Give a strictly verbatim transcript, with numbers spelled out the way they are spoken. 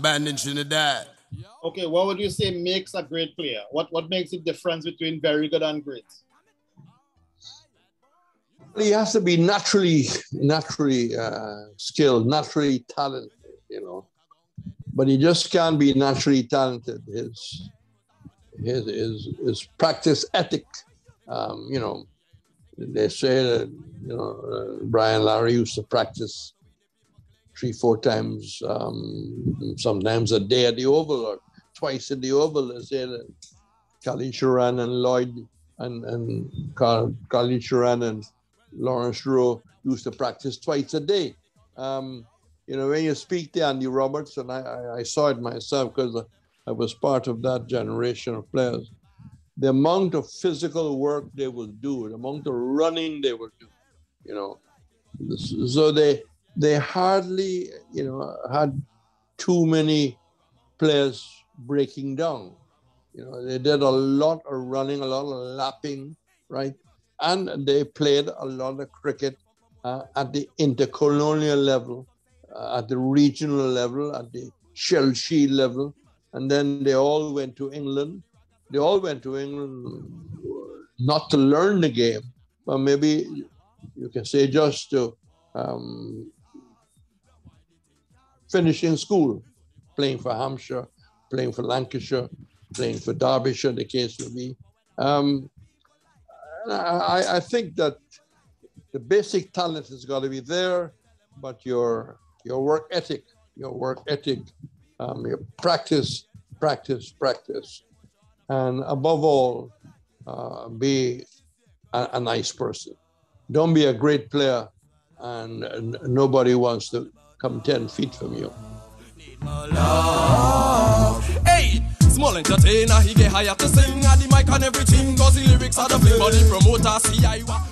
band in Trinidad. Okay, what would you say makes a great player? What what makes the difference between very good and great? He has to be naturally, naturally uh, skilled, naturally talented, you know. But he just can't be naturally talented. His his his, his practice ethic, um, you know. They say that, you know, uh, Brian Lara used to practice three, four times, um, sometimes a day at the Oval or twice at the Oval. They say that Kali Choran and Lloyd and, and Kali Choran and Lawrence Rowe used to practice twice a day. Um, you know, when you speak to Andy Roberts, and I, I, I saw it myself because I was part of that generation of players, the amount of physical work they will do, the amount of running they will do, you know. So they they hardly, you know, had too many players breaking down. You know, they did a lot of running, a lot of lapping, right? And they played a lot of cricket uh, at the intercolonial level, uh, at the regional level, at the Chelsea level. And then they all went to England. They all went to England not to learn the game, but maybe you can say just to um, finish in school, playing for Hampshire, playing for Lancashire, playing for Derbyshire, the case would be. Um, I, I think that the basic talent has got to be there, but your your work ethic, your work ethic, um, your practice, practice, practice. And above all, uh, be a, a nice person. Don't be a great player and uh, nobody wants to come ten feet from you. Need more love. Hey, small entertainer, he get hired to sing at the mic and everything, cause the lyrics are the flame, but the promoters, he I